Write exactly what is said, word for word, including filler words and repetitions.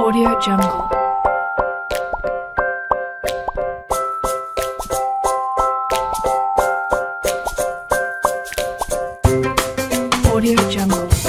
AudioJungle. AudioJungle.